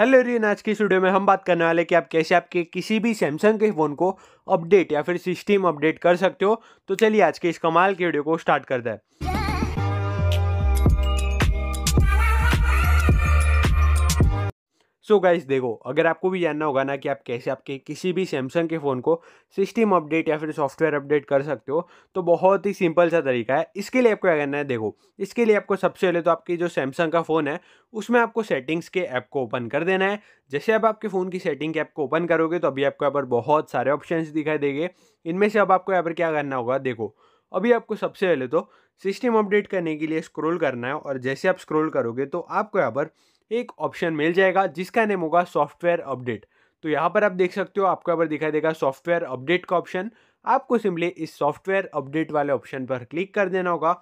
Hello everyone, आज की video में हम बात करने वाले कि आप कैसे आपके किसी भी सैमसंग के फ़ोन को अपडेट या फिर सिस्टम अपडेट कर सकते हो। तो चलिए आज के इस कमाल की वीडियो को स्टार्ट करते हैं। सो गाइस देखो, अगर आपको भी जानना होगा ना कि आप कैसे आपके किसी भी सैमसंग के फ़ोन को सिस्टम अपडेट या फिर सॉफ्टवेयर अपडेट कर सकते हो, तो बहुत ही सिंपल सा तरीका है। इसके लिए आपको क्या करना है, देखो इसके लिए आपको सबसे पहले तो आपकी जो सैमसंग का फ़ोन है उसमें आपको सेटिंग्स के ऐप को ओपन कर देना है। जैसे अब आपके फ़ोन की सेटिंग के ऐप को ओपन करोगे तो अभी आपको यहाँ पर बहुत सारे ऑप्शंस दिखाई देंगे। इनमें से अब आपको यहाँ पर क्या करना होगा, देखो अभी आपको सबसे पहले तो सिस्टम अपडेट करने के लिए स्क्रोल करना है, और जैसे आप स्क्रोल करोगे तो आपको यहाँ पर एक ऑप्शन मिल जाएगा जिसका नेम होगा सॉफ्टवेयर अपडेट। तो यहाँ पर आप देख सकते हो, आपको यहाँ पर दिखाई देगा सॉफ्टवेयर अपडेट का ऑप्शन। आपको सिंपली इस सॉफ्टवेयर अपडेट वाले ऑप्शन पर क्लिक कर देना होगा।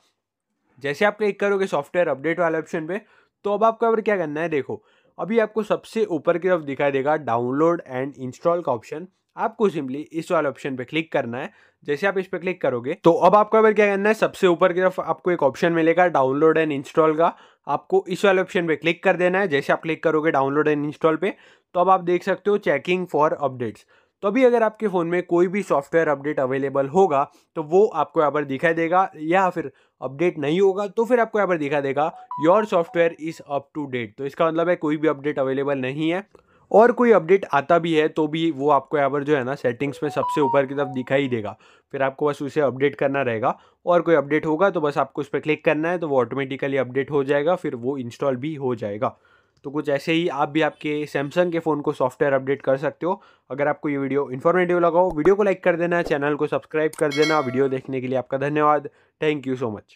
जैसे आप क्लिक करोगे सॉफ्टवेयर अपडेट वाले ऑप्शन पे, तो अब आपको यहाँ पर क्या करना है, देखो अभी आपको सबसे ऊपर की तरफ दिखाई देगा डाउनलोड एंड इंस्टॉल का ऑप्शन। आपको सिंपली इस वाले ऑप्शन पे क्लिक करना है। जैसे आप इस पे क्लिक करोगे तो अब आपको अगर क्या करना है, सबसे ऊपर की तरफ आपको एक ऑप्शन मिलेगा डाउनलोड एंड इंस्टॉल का। आपको इस वाले ऑप्शन पे क्लिक कर देना है। जैसे आप क्लिक करोगे डाउनलोड एंड इंस्टॉल पे, तो अब आप देख सकते हो चेकिंग फॉर अपडेट्स। तो अभी अगर आपके फ़ोन में कोई भी सॉफ्टवेयर अपडेट अवेलेबल होगा तो वो आपको यहाँ पर दिखाई देगा, या फिर अपडेट नहीं होगा तो फिर आपको यहाँ पर दिखाई देगा your software is up to date. तो इसका मतलब है कोई भी अपडेट अवेलेबल नहीं है, और कोई अपडेट आता भी है तो भी वो आपको यहाँ पर जो है ना सेटिंग्स में सबसे ऊपर की तरफ दिखाई देगा। फिर आपको बस उसे अपडेट करना रहेगा, और कोई अपडेट होगा तो बस आपको उस पर क्लिक करना है, तो वो ऑटोमेटिकली अपडेट हो जाएगा, फिर वो इंस्टॉल भी हो जाएगा। तो कुछ ऐसे ही आप भी आपके सैमसंग के फ़ोन को सॉफ्टवेयर अपडेट कर सकते हो। अगर आपको ये वीडियो इन्फॉर्मेटिव लगा हो, वीडियो को लाइक कर देना, चैनल को सब्सक्राइब कर देना। वीडियो देखने के लिए आपका धन्यवाद। Thank you so much.